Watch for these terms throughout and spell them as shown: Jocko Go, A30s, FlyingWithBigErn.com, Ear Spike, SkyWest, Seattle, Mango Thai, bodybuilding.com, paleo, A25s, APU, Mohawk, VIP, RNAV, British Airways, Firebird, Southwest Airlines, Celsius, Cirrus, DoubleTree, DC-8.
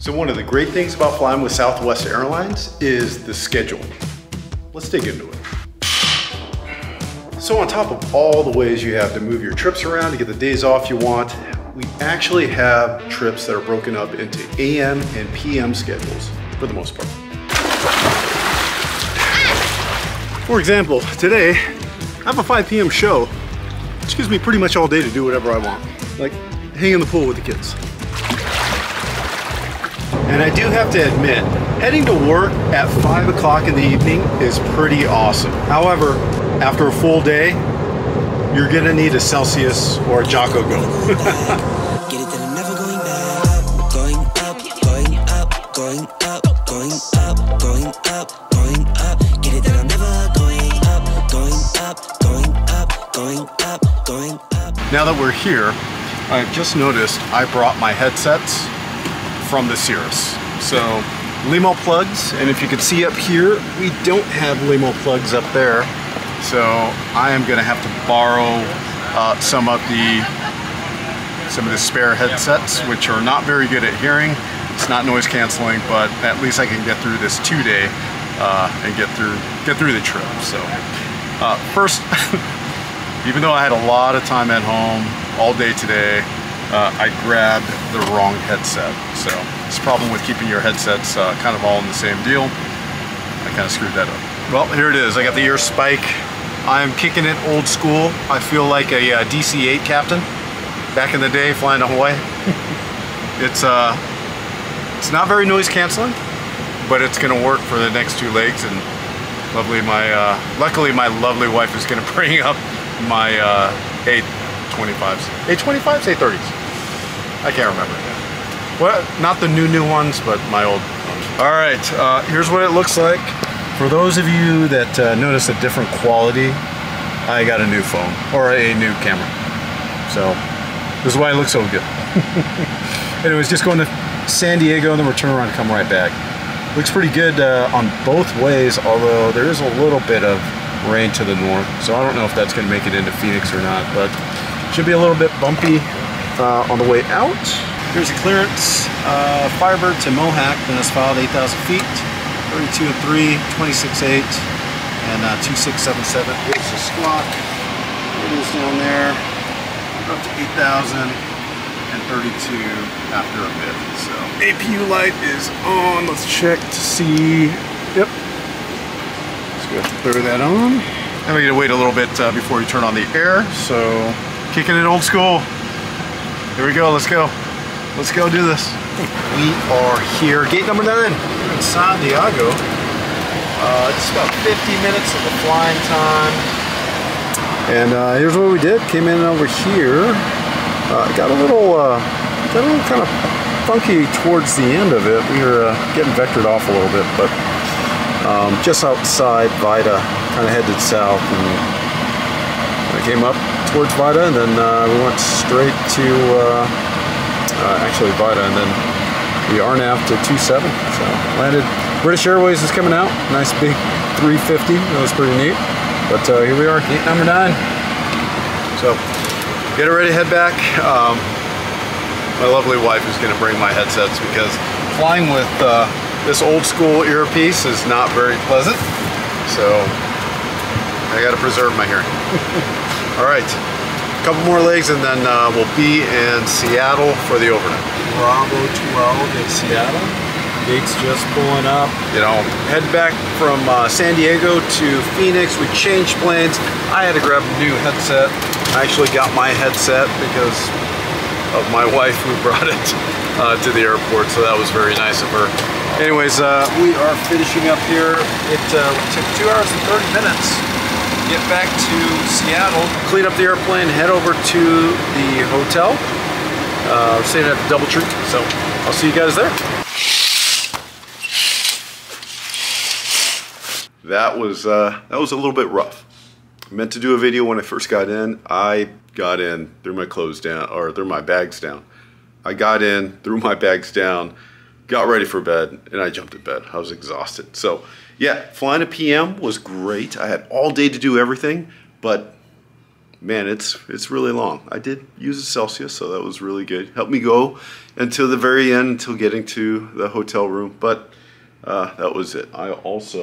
So one of the great things about flying with Southwest Airlines is the schedule. Let's dig into it. So on top of all the ways you have to move your trips around to get the days off you want, we actually have trips that are broken up into AM and PM schedules for the most part. For example, today I have a 5 p.m. show, which gives me pretty much all day to do whatever I want, like hang in the pool with the kids. And I do have to admit, heading to work at 5 o'clock in the evening is pretty awesome. However, after a full day, you're gonna need a Celsius or a Jocko Go. Get it, then I'm never going back. Going up, going up, going up, going up, going up, going up. Get it, then I'm never going up, going up, going up, going up, going up. Now that we're here, I've just noticed I brought my headsets from the Cirrus. So limo plugs, and if you can see up here, we don't have limo plugs up there. So I am gonna have to borrow some of the spare headsets, which are not very good at hearing. It's not noise canceling, but at least I can get through this 2 day and get through the trip. So first, even though I had a lot of time at home all day today, I grabbed the wrong headset. So it's a problem with keeping your headsets kind of all in the same deal. I kind of screwed that up. Well, here it is. I got the Ear Spike. I'm kicking it old school. I feel like a DC-8 captain back in the day flying to Hawaii. It's not very noise canceling, but it's gonna work for the next two legs. And luckily my lovely wife is gonna bring up my A25s, A30s. I can't remember. Well, not the new ones, but my old ones. All right, here's what it looks like. For those of you that notice a different quality, I got a new phone, or a new camera. So, this is why it looks so good. Anyways, just going to San Diego, and then we'll turn around and come right back. Looks pretty good on both ways, although there is a little bit of rain to the north, so I don't know if that's gonna make it into Phoenix or not, but should be a little bit bumpy. On the way out, here's a clearance, Firebird to Mohawk, then it's filed 8,000 feet, 32 and 3, 26.8, and 2677. It's a squawk, it is down there, up to 8,000 and 32 after a bit. So APU light is on, let's check to see, yep. Let's go ahead and throw that on. And we gotta wait a little bit before we turn on the air, so kicking it old school. Here we go, let's go. Let's go do this. We are here, gate number 9 in San Diego. It's about 50 minutes of the flying time. And here's what we did. Came in over here. Got a little kind of funky towards the end of it. We were getting vectored off a little bit, but just outside Vida, kind of headed south. And I came up towards Vida, and then we went straight to actually Vida, and then the RNAV to 27. So landed. British Airways is coming out. Nice big 350. That was pretty neat. But here we are, gate number 9. So get ready to head back. My lovely wife is going to bring my headsets because flying with this old school earpiece is not very pleasant. So I got to preserve my hearing. All right, a couple more legs and then we'll be in Seattle for the overnight. Bravo 12 in Seattle. Gate's just pulling up. You know, head back from San Diego to Phoenix. We changed planes. I had to grab a new headset. I actually got my headset because of my wife who brought it to the airport, so that was very nice of her. Anyways, we are finishing up here. It took 2 hours and 30 minutes. Get back to Seattle, clean up the airplane, head over to the hotel. We're staying at the DoubleTree, so I'll see you guys there. That was a little bit rough. I meant to do a video when I first got in. I got in, threw my clothes down, or threw my bags down. I got in, threw my bags down, got ready for bed, and I jumped in bed. I was exhausted. So yeah, flying a PM was great. I had all day to do everything, but man, it's really long. I did use a Celsius, so that was really good. Helped me go until the very end, until getting to the hotel room, but that was it. I also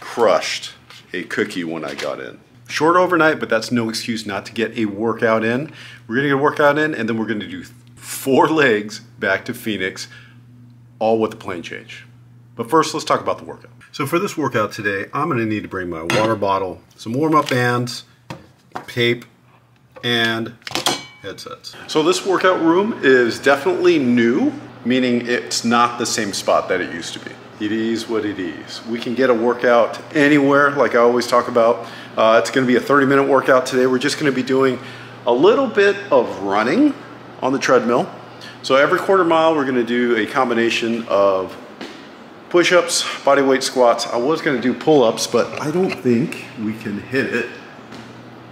crushed a cookie when I got in. Short overnight, but that's no excuse not to get a workout in. We're gonna get a workout in, and then we're gonna do 4 legs back to Phoenix, all with the plane change. But first, let's talk about the workout. So for this workout today, I'm gonna need to bring my water bottle, some warm-up bands, tape, and headsets. So this workout room is definitely new, meaning it's not the same spot that it used to be. It is what it is. We can get a workout anywhere, like I always talk about. It's gonna be a 30-minute workout today. We're just gonna be doing a little bit of running on the treadmill. So every quarter mile, we're gonna do a combination of push-ups, bodyweight squats. I was gonna do pull-ups, but I don't think we can hit it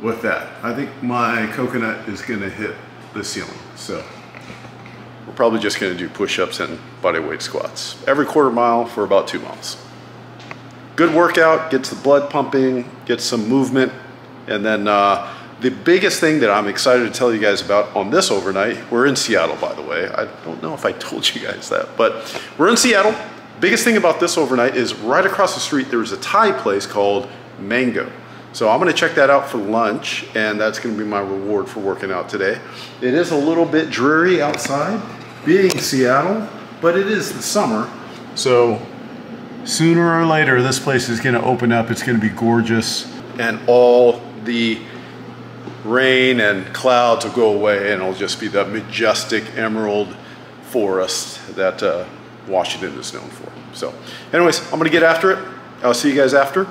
with that. I think my coconut is gonna hit the ceiling, so. We're probably just gonna do push-ups and bodyweight squats. Every quarter mile for about 2 miles. Good workout, gets the blood pumping, gets some movement, and then the biggest thing that I'm excited to tell you guys about on this overnight, we're in Seattle, by the way. I don't know if I told you guys that, but we're in Seattle. Biggest thing about this overnight is right across the street, there's a Thai place called Mango. So I'm gonna check that out for lunch, and that's gonna be my reward for working out today. It is a little bit dreary outside, being Seattle, but it is the summer. So sooner or later, this place is gonna open up. It's gonna be gorgeous, and all the rain and clouds will go away, and it'll just be that majestic emerald forest that Washington is known for. So anyways, I'm gonna get after it. I'll see you guys after.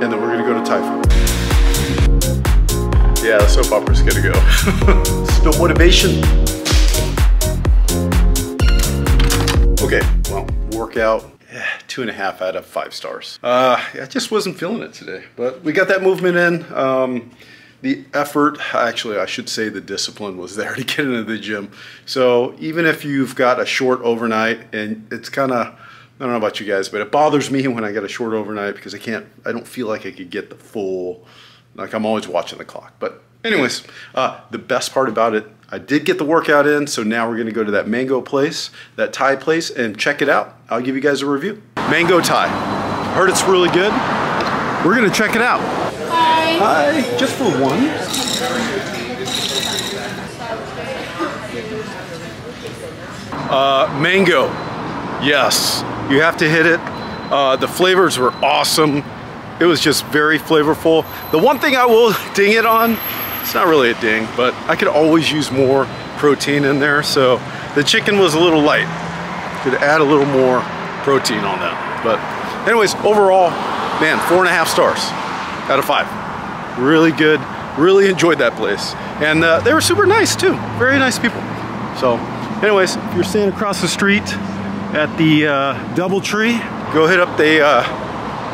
And then we're gonna go to Thai food. Yeah, the soap opera's gonna go. No motivation. Okay, well, workout, 2.5 out of 5 stars. I just wasn't feeling it today, but we got that movement in. The effort, actually I should say the discipline, was there to get into the gym. So even if you've got a short overnight, and it's kinda, I don't know about you guys, but it bothers me when I get a short overnight because I don't feel like I could get the full, like I'm always watching the clock. But anyways, the best part about it, I did get the workout in, so now we're gonna go to that Mango place, that Thai place, and check it out. I'll give you guys a review. Mango Thai, heard it's really good. We're gonna check it out. Hi. Hi, just for one. Mango, yes. You have to hit it. The flavors were awesome. It was just very flavorful. The one thing I will ding it on, it's not really a ding, but I could always use more protein in there. So the chicken was a little light. Could add a little more protein on that. But anyways, overall, man, 4.5 stars out of 5. Really good, really enjoyed that place. And they were super nice too, very nice people. So anyways, if you're staying across the street, at the DoubleTree, go hit up the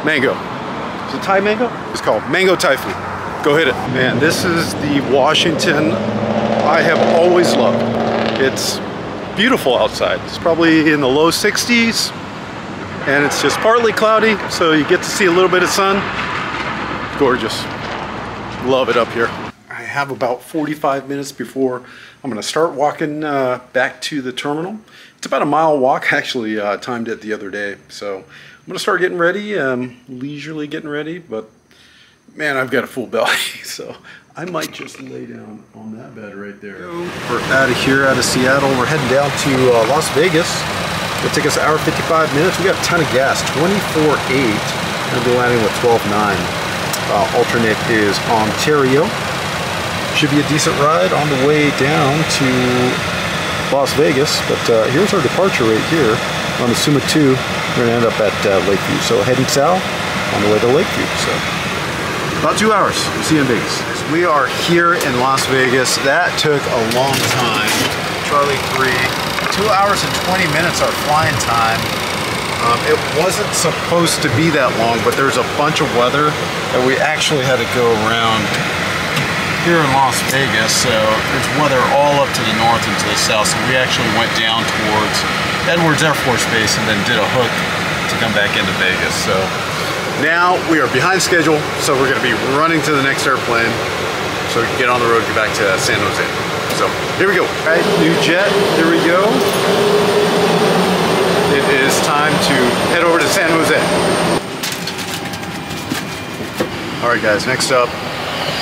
Mango. Is it Thai Mango? It's called Mango Thai food. Go hit it. Man, this is the Washington I have always loved. It's beautiful outside. It's probably in the low 60s, and it's just partly cloudy, so you get to see a little bit of sun. Gorgeous. Love it up here. I have about 45 minutes before I'm gonna start walking back to the terminal. It's about a mile walk. I actually timed it the other day, so I'm gonna start getting ready, leisurely getting ready, but man, I've got a full belly, so I might just lay down on that bed right there. We're out of here, out of Seattle. We're heading down to Las Vegas. It'll take us an hour 55 minutes. We got a ton of gas, 24.8. Gonna be landing with 12.9. Alternate is Ontario. Should be a decent ride on the way down to Las Vegas, but here's our departure right here on the Suma 2. We're gonna end up at Lakeview, so heading south on the way to Lakeview. So about 2 hours, we'll see you in Vegas. We are here in Las Vegas. That took a long time. Charlie 3, 2 hours and 20 minutes our flying time. It wasn't supposed to be that long, but there's a bunch of weather that we actually had to go around here in Las Vegas, so there's weather all up to the north and to the south, so we actually went down towards Edwards Air Force Base and then did a hook to come back into Vegas. So Now we are behind schedule, so we're going to be running to the next airplane so we can get on the road and get back to San Jose. So here we go. All right, new jet, here we go. It is time to head over to San Jose. All right guys, next up,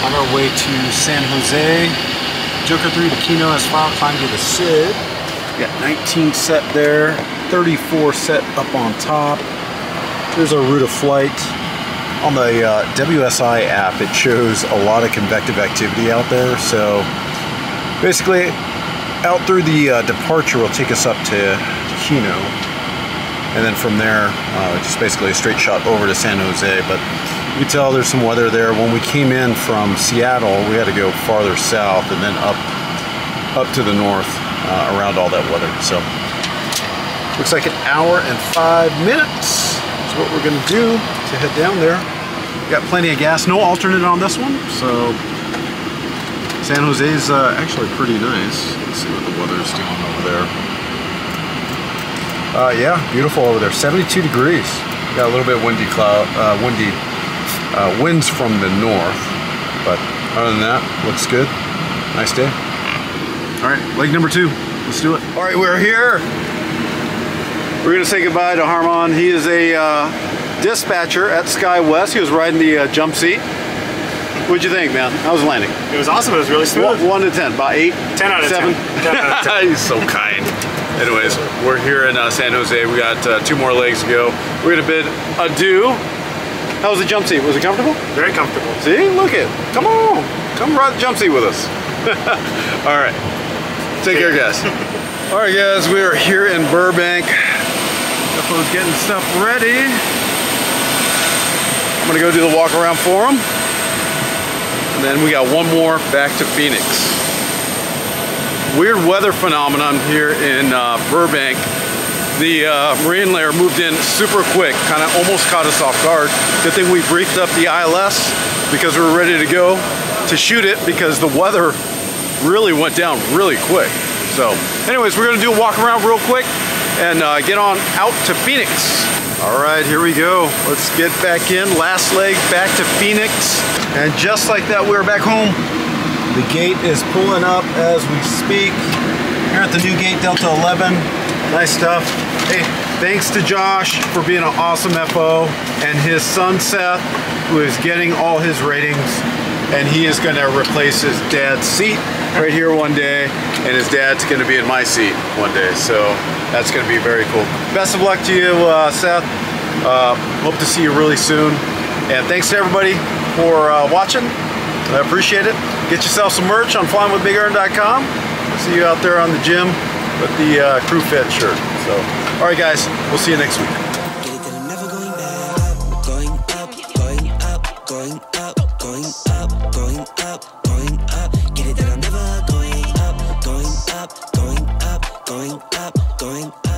on our way to San Jose, Joker 3 to Kino has filed climb to the SID. We got 19 set there, 34 set up on top. Here's our route of flight. On the WSI app, it shows a lot of convective activity out there. So basically, out through the departure will take us up to Kino. And then from there, just basically a straight shot over to San Jose. But you can tell there's some weather there. When we came in from Seattle, we had to go farther south and then up to the north around all that weather. So looks like an hour and 5 minutes is what we're going to do to head down there. We've got plenty of gas, no alternate on this one. So San Jose's actually pretty nice. Let's see what the weather's doing over there. Yeah, beautiful over there. 72 degrees. Got a little bit windy cloud, winds from the north, but other than that, looks good. Nice day. All right, leg number two, let's do it. All right, we're here. We're gonna say goodbye to Harmon. He is a dispatcher at SkyWest. He was riding the jump seat. What'd you think, man? How was landing? It was awesome, it was really smooth. One to 10, about eight? 10 out of 7? 10 out of 10. He's so kind. Anyways, we're here in San Jose. We got two more legs to go. We're gonna bid adieu. How was the jump seat? Was it comfortable? Very comfortable. See, look it. Come on. Come ride the jump seat with us. All right. Take care, guys. All right, guys. We are here in Burbank. Defo's getting stuff ready. I'm going to go do the walk around for him. And then we got one more back to Phoenix. Weird weather phenomenon here in Burbank. The marine layer moved in super quick, kind of almost caught us off guard. Good thing we briefed up the ILS because we were ready to go to shoot it because the weather really went down really quick. So anyways, we're gonna do a walk around real quick and get on out to Phoenix. All right, here we go. Let's get back in, last leg back to Phoenix. And just like that, we're back home. The gate is pulling up as we speak. Here at the new gate, Delta 11. Nice stuff. Hey, thanks to Josh for being an awesome FO and his son Seth, who is getting all his ratings, and he is going to replace his dad's seat right here one day, and his dad's going to be in my seat one day, so that's going to be very cool. Best of luck to you, Seth. Hope to see you really soon, and thanks to everybody for watching. I appreciate it. Get yourself some merch on FlyingWithBigErn.com. See you out there on the gym with the crew fit shirt. So, all right guys, we'll see you next week. Get it that I'm never going back. Going up, going up, going up, going up, going up, going up. Get it that I'm never going up, going up, going up, going up, going up.